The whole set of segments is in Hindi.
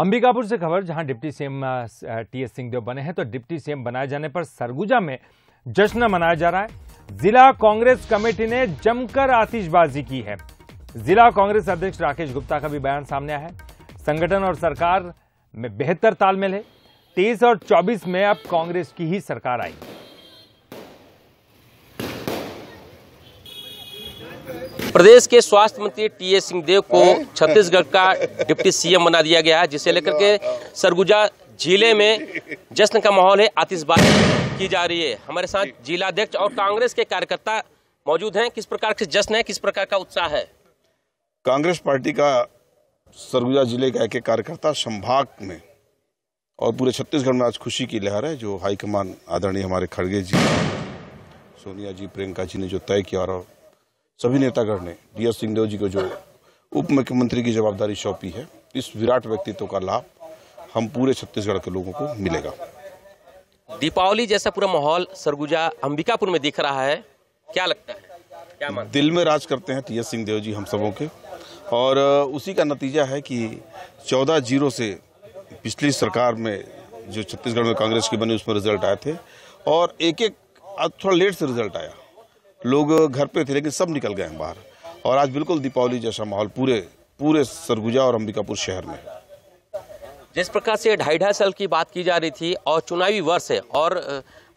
अंबिकापुर से खबर, जहां डिप्टी सीएम टीएस सिंहदेव बने हैं तो डिप्टी सीएम बनाए जाने पर सरगुजा में जश्न मनाया जा रहा है। जिला कांग्रेस कमेटी ने जमकर आतिशबाजी की है। जिला कांग्रेस अध्यक्ष राकेश गुप्ता का भी बयान सामने आया है। संगठन और सरकार में बेहतर तालमेल है। 23 और 24 में अब कांग्रेस की ही सरकार आई। प्रदेश के स्वास्थ्य मंत्री टीएस सिंहदेव को छत्तीसगढ़ का डिप्टी सीएम बना दिया गया है, जिसे लेकर के सरगुजा जिले में जश्न का माहौल है, आतिशबाजी की जा रही है। हमारे साथ जिला अध्यक्ष और कांग्रेस के कार्यकर्ता मौजूद हैं। किस प्रकार से जश्न है, किस प्रकार का उत्साह है? कांग्रेस पार्टी का सरगुजा जिले का एक कार्यकर्ता संभाग में और पूरे छत्तीसगढ़ में आज खुशी की लहर है। जो हाईकमान आदरणीय हमारे खड़गे जी, सोनिया जी, प्रियंका जी ने जो तय किया और सभी नेतागण ने टीएस सिंहदेव जी को जो उप मुख्यमंत्री की जवाबदारी सौंपी है, इस विराट व्यक्तित्व का लाभ हम पूरे छत्तीसगढ़ के लोगों को मिलेगा। दीपावली जैसा पूरा माहौल सरगुजा अंबिकापुर में दिख रहा है, क्या लगता है? क्या मानते हैं? दिल में राज करते हैं टीएस सिंहदेव जी हम सबों के, और उसी का नतीजा है कि 14-0 से पिछली सरकार में जो छत्तीसगढ़ में कांग्रेस की बनी उसमें रिजल्ट आए थे, और एक थोड़ा लेट से रिजल्ट आया। लोग घर पे थे लेकिन सब निकल गए हैं बाहर, और आज बिल्कुल दीपावली जैसा माहौल पूरे सरगुजा और अंबिकापुर शहर में। जिस प्रकार से 2.5 साल की बात की जा रही थी और चुनावी वर्ष है और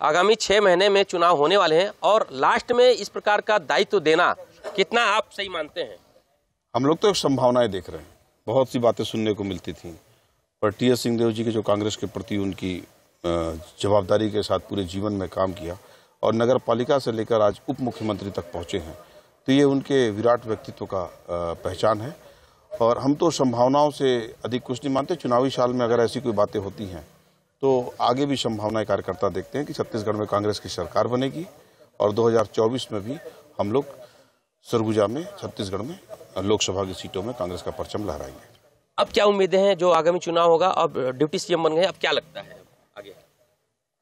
आगामी 6 महीने में चुनाव होने वाले हैं, और लास्ट में इस प्रकार का दायित्व देना कितना आप सही मानते हैं? हम लोग तो संभावनाएं देख रहे हैं, बहुत सी बातें सुनने को मिलती थी, पर टीएस सिंहदेव जी के जो कांग्रेस के प्रति उनकी जवाबदारी के साथ पूरे जीवन में काम किया और नगर पालिका से लेकर आज उप मुख्यमंत्री तक पहुंचे हैं, तो ये उनके विराट व्यक्तित्व का पहचान है। और हम तो संभावनाओं से अधिक कुछ नहीं मानते। चुनावी साल में अगर ऐसी कोई बातें होती हैं तो आगे भी संभावनाएं कार्यकर्ता देखते हैं कि छत्तीसगढ़ में कांग्रेस की सरकार बनेगी और 2024 में भी हम लोग सरगुजा में, छत्तीसगढ़ में लोकसभा की सीटों में कांग्रेस का परचम लहराएंगे। अब क्या उम्मीदें हैं? जो आगामी चुनाव होगा, अब डिप्टी सीएम बन गए, अब क्या लगता है आगे?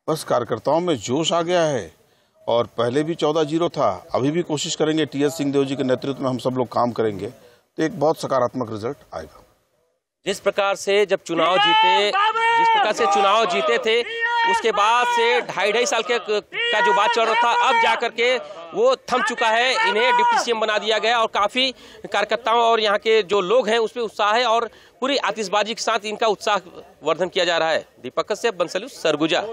बस कार्यकर्ताओं में जोश आ गया है, और पहले भी 14-0 था, अभी भी कोशिश करेंगे टीएस सिंहदेव जी के नेतृत्व में हम सब लोग काम करेंगे तो एक बहुत सकारात्मक रिजल्ट आएगा। जिस प्रकार से जब चुनाव जीते, जिस प्रकार से चुनाव जीते थे, उसके बाद से 2.5 साल का जो बात चल रहा था, अब जाकर के वो थम चुका है। इन्हें डिप्टी सीएम बना दिया गया और काफ़ी कार्यकर्ताओं और यहाँ के जो लोग हैं उस पर उत्साह है, और पूरी आतिशबाजी के साथ इनका उत्साह वर्धन किया जा रहा है। दीपक से बंसलू, सरगुजा।